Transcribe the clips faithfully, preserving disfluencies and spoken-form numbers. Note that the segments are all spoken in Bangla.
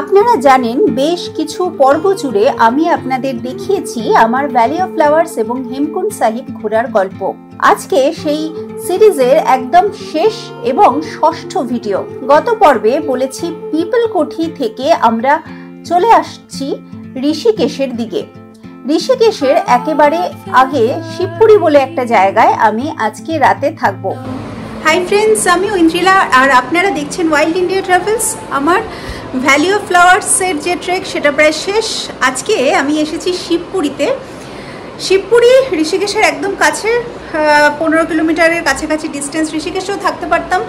আপনারা জানেন, বেশ কিছু পর্ব জুড়ে আমি আপনাদের দেখিয়েছি আমার ভ্যালি অফ ফ্লাওয়ার্স এবং হেমকুন্ড সাহিব ঘোরার গল্প। আজকে সেই সিরিজের একদম শেষ এবং ষষ্ঠ ভিডিও। গত পর্বে বলেছি পিপল কোঠি থেকে আমরা চলে আসছি ঋষিকেশের দিকে। ঋষিকেশের একেবারে আগে শিবপুরি বলে একটা জায়গায় আমি আজকে রাতে থাকবো। হাই ফ্রেন্ডস, আমি ঐন্দ্রিলা আর আপনারা দেখছেন ওয়াইল্ড ইন্ডিয়া ট্রাভেলস। আমার ভ্যালি অফ ফ্লাওয়ার্সের যে ট্রেক সেটা প্রায় শেষ। আজকে আমি এসেছি শিবপুরিতে। শিবপুরি ঋষিকেশের একদম কাছে, পনেরো কিলোমিটারের কাছাকাছি ডিস্টেন্স। ঋষিকেশেও থাকতে পারতাম।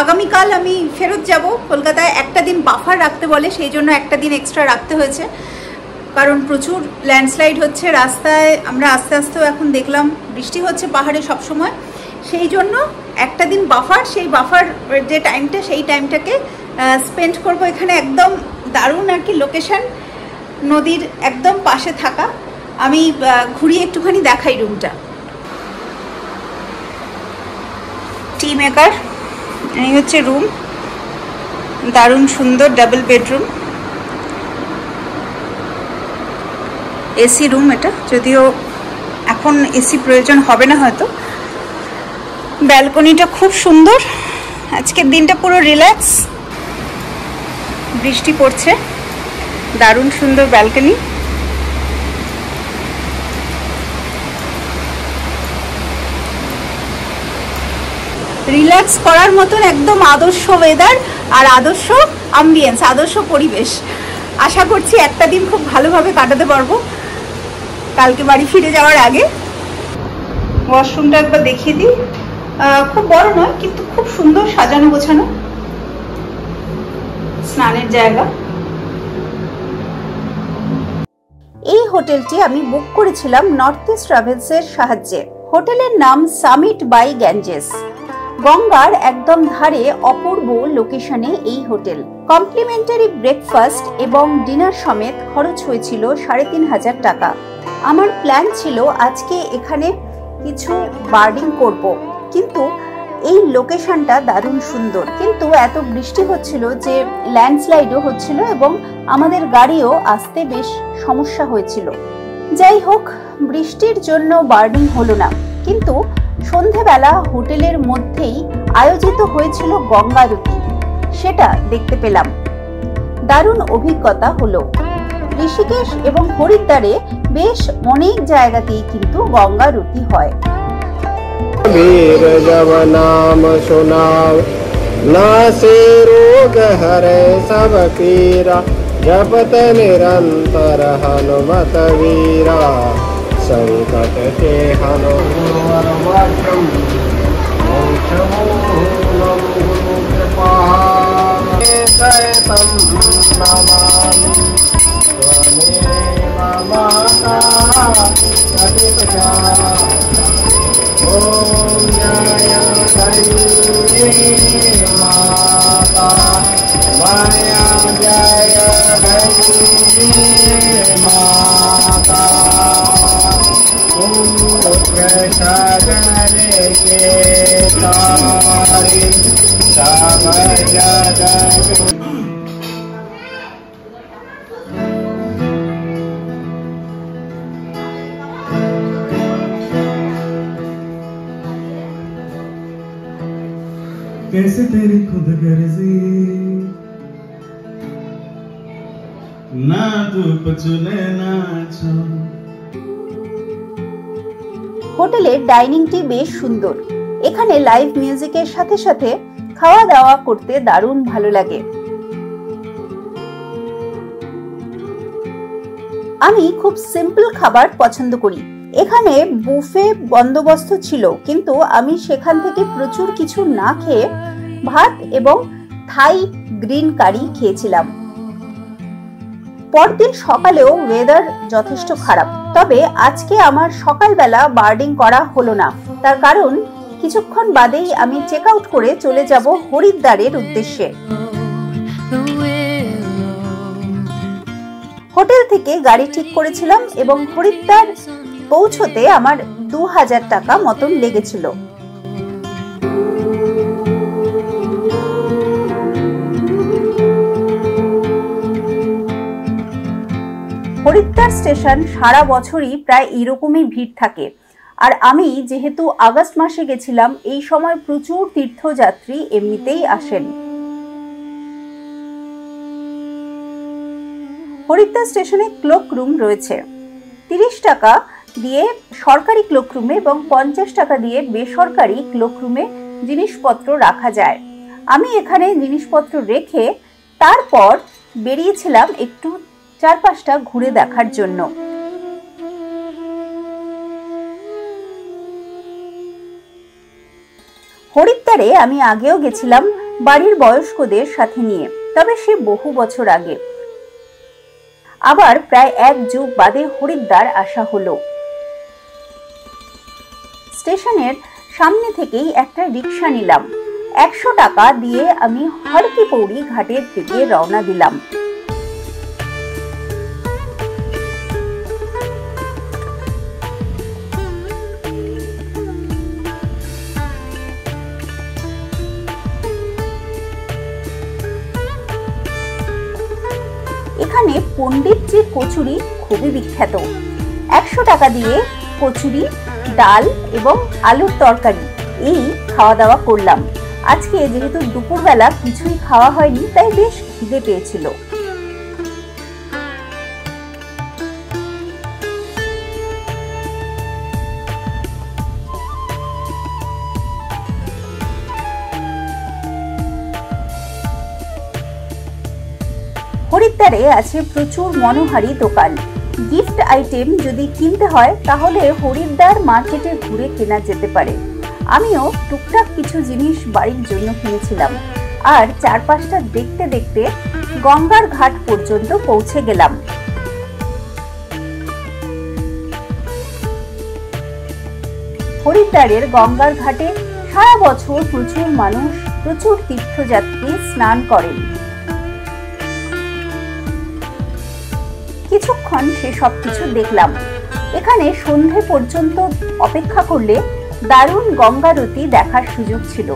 আগামীকাল আমি ফেরত যাব কলকাতায়। একটা দিন বাফার রাখতে বলে, সেই জন্য একটা দিন এক্সট্রা রাখতে হয়েছে, কারণ প্রচুর ল্যান্ডস্লাইড হচ্ছে রাস্তায়। আমরা আস্তে আস্তেও এখন দেখলাম বৃষ্টি হচ্ছে পাহাড়ে সবসময়, সেই জন্য একটা দিন বাফার। সেই বাফার যে টাইমটা, সেই টাইমটাকে স্পেন্ড করব এখানে। একদম দারুণ আর কি লোকেশান, নদীর একদম পাশে থাকা। আমি ঘুরিয়ে একটুখানি দেখাই রুমটা। টি মেকার, এই হচ্ছে রুম, দারুণ সুন্দর ডাবল বেডরুম, এসি রুম। এটা যদিও এখন এসি প্রয়োজন হবে না হয়তো। ব্যালকনিটা খুব সুন্দর। আজকের দিনটা পুরো রিল্যাক্স। বৃষ্টি পড়ছে, দারুণ সুন্দর ব্যালকনি। রিল্যাক্স করার মতন একদম আদর্শ ওয়েদার আর আদর্শ অ্যাম্বিয়েন্স, আদর্শ পরিবেশ। আশা করছি একটা দিন খুব ভালোভাবে কাটাতে পারবো কালকে বাড়ি ফিরে যাওয়ার আগে। ওয়াশরুমটা একবার দেখিয়ে দিই। খুব বড় নয়, কিন্তু খুব সুন্দর সাজানো গোছানো। স্নানের জায়গা। এই হোটেলটি আমি বুক করেছিলাম নর্থ ইস্ট ট্রাভেলস এর সাহায্যে। হোটেলের নাম সামিট বাই গ্যাঞ্জেস। গঙ্গার একদম ধারে অপূর্ব লোকেশনে এই হোটেল। কমপ্লিমেন্টারি ব্রেকফাস্ট এবং ডিনার সমেত খরচ হয়েছিল সাড়ে তিন হাজার টাকা। আমার প্ল্যান ছিল আজকে এখানে কিছু বার্ডিং করব, কিন্তু এই লোকেশনটা দারুণ সুন্দর, কিন্তু এত বৃষ্টি হচ্ছিল যে ল্যান্ডস্লাইডও হচ্ছিল এবং আমাদের গাড়িও আসতে বেশ সমস্যা হয়েছিল। যাই হোক, বৃষ্টির জন্য বার্ডিং হলো না, কিন্তু সন্ধেবেলা হোটেলের মধ্যেই আয়োজিত হয়েছিল গঙ্গা আরতি, সেটা দেখতে পেলাম। দারুণ অভিজ্ঞতা হলো। ঋষিকেশ এবং হরিদ্বারে বেশ অনেক জায়গাতেই কিন্তু গঙ্গা আরতি হয়। वीर जब नाम सुनाव ना से रोग हरे सब पीरा जपत निरंतर हनुमत वीरा संकट के हनुमर वक्रम कैसे तेरी खुद गर्जी ना धूप चुने ना छो। হোটেলের ডাইনিংটি বেশ সুন্দর। এখানে লাইভ মিউজিকের সাথে সাথে খাওয়া দাওয়া করতে দারুণ ভালো লাগে। আমি খুব সিম্পল খাবার পছন্দ করি। এখানে বুফে বন্দোবস্ত ছিল, কিন্তু আমি সেখান থেকে প্রচুর কিছু না খেয়ে ভাত এবং থাই গ্রিন কারি খেয়েছিলাম। পরদিন সকালেও ওয়েদার যথেষ্ট খারাপ, তবে আজকে আমার সকালবেলা বার্ডিং করা হলো না, তার কারণ কিছুক্ষণ বাদেই আমি চেক আউট করে চলে যাব হরিদ্বারের উদ্দেশ্যে। হোটেল থেকে গাড়ি ঠিক করেছিলাম এবং হরিদ্বার পৌঁছতে আমার দু হাজার টাকা মতন লেগেছিল। হরিদ্বার স্টেশন সারা বছরই প্রায় এরকমই ভিড় থাকে। আর আমি যেহেতু আগস্ট মাসে গেছিলাম, এই সময় প্রচুর তীর্থযাত্রী এমনিতেই আসেন। হরিদ্বার স্টেশনে ক্লক রুম রয়েছে। তিরিশ টাকা দিয়ে সরকারি ক্লক রুমে এবং পঞ্চাশ টাকা দিয়ে বেসরকারি ক্লক রুমে জিনিসপত্র রাখা যায়। আমি এখানে জিনিসপত্র রেখে তারপর বেরিয়েছিলাম একটু চারপাশটা ঘুরে দেখার জন্য। হরিদ্বারে আমি আগেও গেছিলাম বাড়ির বয়স্কদের সাথে নিয়ে, তবে সে বহু বছর আগে। আবার প্রায় এক যুগ বাদে হরিদ্বার আসা হলো। স্টেশনের সামনে থেকেই একটা রিক্সা নিলাম। একশো টাকা দিয়ে আমি হরকি পৌড়ি ঘাটের দিকে রওনা দিলাম। এখানে পণ্ডিতজির কচুরি খুবই বিখ্যাত। একশো টাকা দিয়ে কচুরি, ডাল এবং আলুর তরকারি এই খাওয়া দাওয়া করলাম। আজকে যেহেতু দুপুরবেলা কিছুই খাওয়া হয়নি, তাই বেশ খিদে পেয়েছিল। হরিদ্বারে আছে প্রচুর মনোহারী দোকান। গিফট আইটেম যদি কিনতে হয় তাহলে হরিদ্বার মার্কেটে ঘুরে কেনা যেতে পারে। আমিও টুকটাক কিছু জিনিস বাড়ির জন্য কিনেছিলাম। আর চারপাশটা দেখতে দেখতে গঙ্গার ঘাট পর্যন্ত পৌঁছে গেলাম। হরিদ্বারের গঙ্গার ঘাটে সারা বছর প্রচুর মানুষ, প্রচুর তীর্থযাত্রী স্নান করেন। কিছুক্ষণ সে সব কিছু দেখলাম। এখানে সন্ধে পর্যন্ত অপেক্ষা করলে দারুণ গঙ্গারতি দেখার সুযোগ ছিল,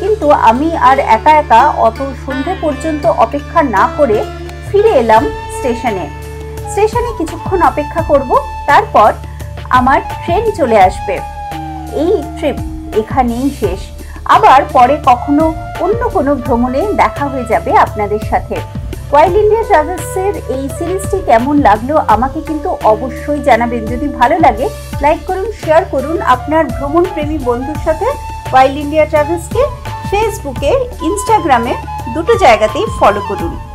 কিন্তু আমি আর একা একা অত সন্ধে পর্যন্ত অপেক্ষা না করে ফিরে এলাম স্টেশনে। স্টেশনে কিছুক্ষণ অপেক্ষা করব, তারপর আমার ট্রেন চলে আসবে। এই ট্রিপ এখানেই শেষ। আবার পরে কখনো অন্য কোনো ভ্রমণে দেখা হয়ে যাবে আপনাদের সাথে। ওয়াইল্ড ইন্ডিয়া ট্রাভেলসের এই সিরিজটি কেমন লাগলো আমাকে কিন্তু অবশ্যই জানাবেন। যদি ভালো লাগে লাইক করুন, শেয়ার করুন আপনার ভ্রমণ প্রেমী বন্ধুর সাথে। ওয়াইল্ড ইন্ডিয়া ট্রাভেলসকে ফেসবুকে, ইনস্টাগ্রামে দুটো জায়গাতেই ফলো করুন।